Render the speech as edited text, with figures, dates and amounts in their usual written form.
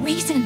Reason.